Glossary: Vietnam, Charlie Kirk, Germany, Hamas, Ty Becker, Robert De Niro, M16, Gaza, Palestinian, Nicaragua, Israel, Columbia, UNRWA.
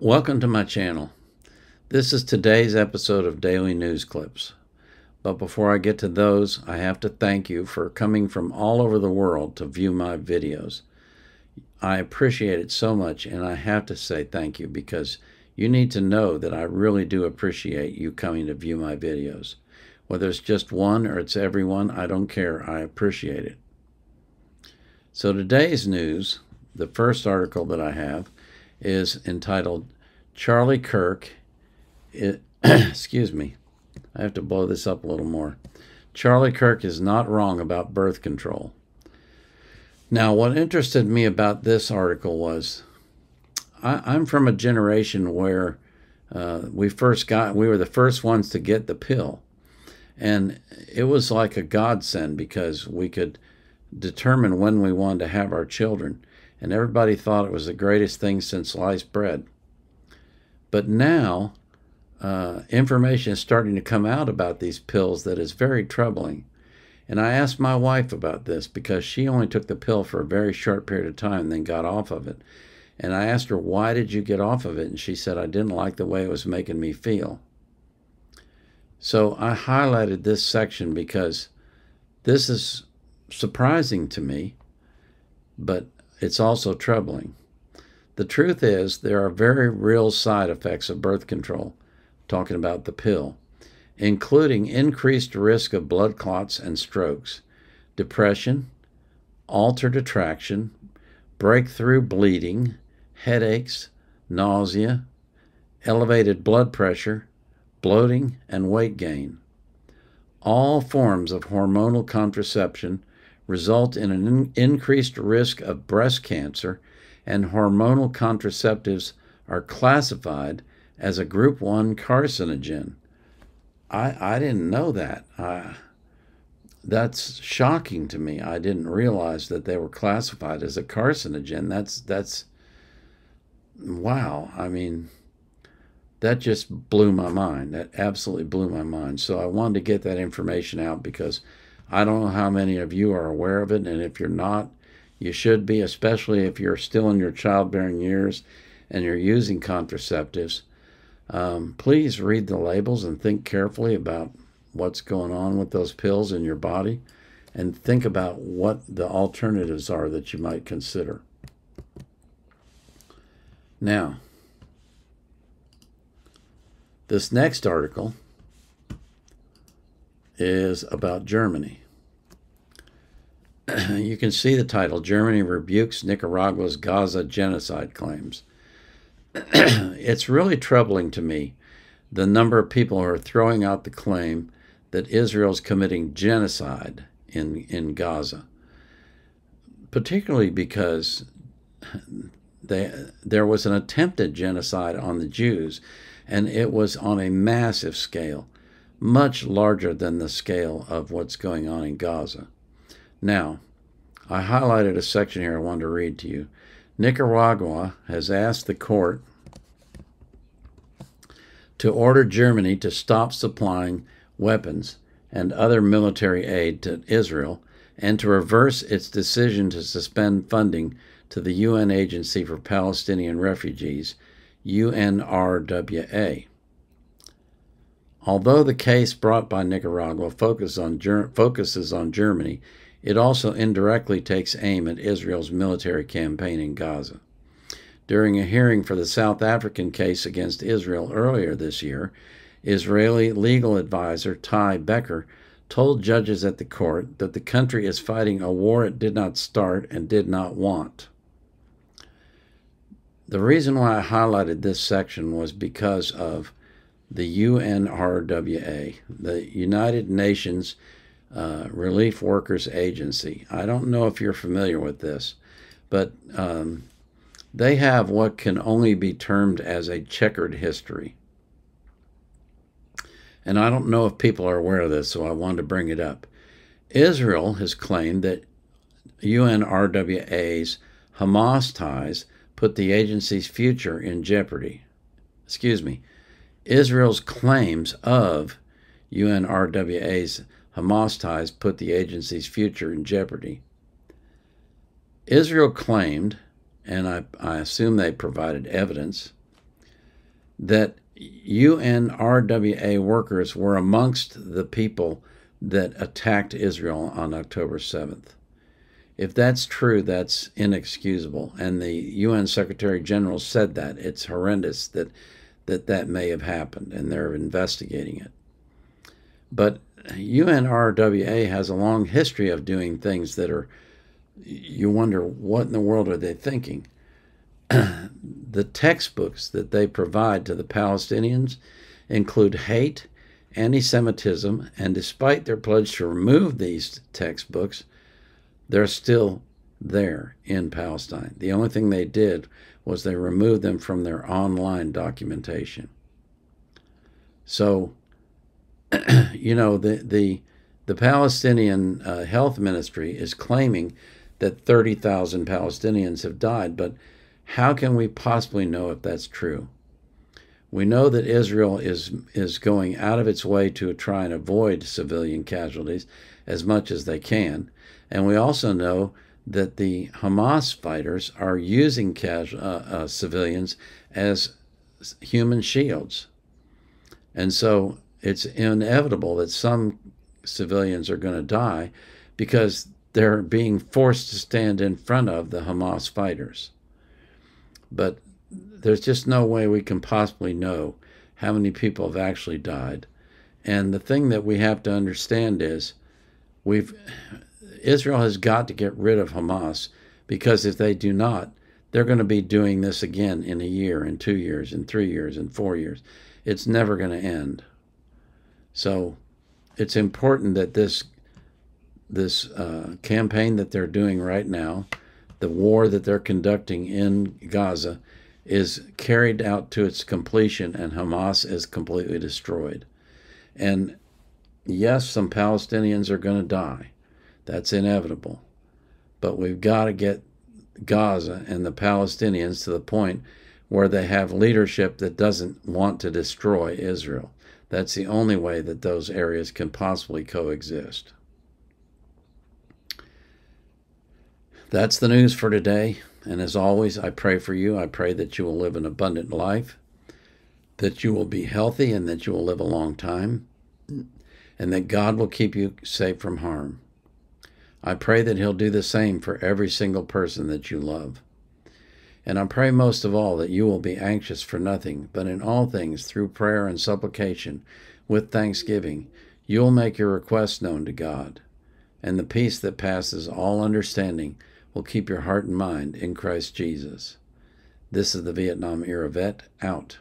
Welcome to my channel. This is today's episode of Daily News Clips. But before I get to those, I have to thank you for coming from all over the world to view my videos. I appreciate it so much, and I have to say thank you because you need to know that I really do appreciate you coming to view my videos. Whether it's just one or it's everyone, I don't care. I appreciate it. So today's news, the first article that I have, is entitled Charlie Kirk, excuse me, I have to blow this up a little more. Charlie Kirk is not wrong about birth control. Now, what interested me about this article was I'm from a generation where we were the first ones to get the pill. And it was like a godsend because we could determine when we wanted to have our children. And everybody thought it was the greatest thing since sliced bread. But now, information is starting to come out about these pills that is very troubling. And I asked my wife about this because she only took the pill for a very short period of time and then got off of it. And I asked her, why did you get off of it? And she said, I didn't like the way it was making me feel. So I highlighted this section because this is surprising to me, but it's also troubling. The truth is there are very real side effects of birth control, talking about the pill, including increased risk of blood clots and strokes, depression, altered attraction, breakthrough bleeding, headaches, nausea, elevated blood pressure, bloating, and weight gain. All forms of hormonal contraception result in an increased risk of breast cancer, and hormonal contraceptives are classified as a Group 1 carcinogen. I didn't know that. That's shocking to me. I didn't realize that they were classified as a carcinogen. That's wow. I mean, that just blew my mind. That absolutely blew my mind. So I wanted to get that information out because I don't know how many of you are aware of it, and if you're not, you should be, especially if you're still in your childbearing years and you're using contraceptives. Please read the labels and think carefully about what's going on with those pills in your body, and think about what the alternatives are that you might consider. Now, this next article is about Germany. You can see the title, Germany Rebukes Nicaragua's Gaza Genocide Claims. It's really troubling to me, the number of people who are throwing out the claim that Israel's committing genocide in Gaza, particularly because there was an attempt at genocide on the Jews, and it was on a massive scale, much larger than the scale of what's going on in Gaza. Now, I highlighted a section here I wanted to read to you. Nicaragua has asked the court to order Germany to stop supplying weapons and other military aid to Israel and to reverse its decision to suspend funding to the UN Agency for Palestinian Refugees, UNRWA. Although the case brought by Nicaragua focuses on Germany, it also indirectly takes aim at Israel's military campaign in Gaza. During a hearing for the South African case against Israel earlier this year, Israeli legal advisor Ty Becker told judges at the court that the country is fighting a war it did not start and did not want. The reason why I highlighted this section was because of the UNRWA, the United Nations Relief Workers Agency. I don't know if you're familiar with this, but they have what can only be termed as a checkered history. And I don't know if people are aware of this, so I wanted to bring it up. Israel has claimed that UNRWA's Hamas ties put the agency's future in jeopardy. Excuse me. Israel's claims of UNRWA's Hamas ties put the agency's future in jeopardy. Israel claimed, and I assume they provided evidence, that UNRWA workers were amongst the people that attacked Israel on October 7th. If that's true, that's inexcusable. And the UN Secretary General said that. It's horrendous that may have happened, and they're investigating it. But UNRWA has a long history of doing things that are, you wonder, what in the world are they thinking? The textbooks that they provide to the Palestinians include hate, anti-Semitism, and despite their pledge to remove these textbooks, they're still there in Palestine. The only thing they did was they removed them from their online documentation. So, you know, the Palestinian Health Ministry is claiming that 30,000 Palestinians have died, but how can we possibly know if that's true? We know that Israel is going out of its way to try and avoid civilian casualties as much as they can. And we also know that the Hamas fighters are using civilians as human shields. And so it's inevitable that some civilians are going to die because they're being forced to stand in front of the Hamas fighters. But there's just no way we can possibly know how many people have actually died. And the thing that we have to understand is Israel has got to get rid of Hamas, because if they do not, they're going to be doing this again in a year, in 2 years, in 3 years, in 4 years. It's never going to end. So it's important that this campaign that they're doing right now, the war that they're conducting in Gaza, is carried out to its completion and Hamas is completely destroyed. And yes, some Palestinians are going to die. That's inevitable. But we've got to get Gaza and the Palestinians to the point where they have leadership that doesn't want to destroy Israel. That's the only way that those areas can possibly coexist. That's the news for today. And as always, I pray for you. I pray that you will live an abundant life, that you will be healthy, and that you will live a long time, and that God will keep you safe from harm. I pray that he'll do the same for every single person that you love. And I pray most of all that you will be anxious for nothing, but in all things, through prayer and supplication, with thanksgiving, you'll make your requests known to God. And the peace that passes all understanding will keep your heart and mind in Christ Jesus. This is the Vietnam Era Vet, out.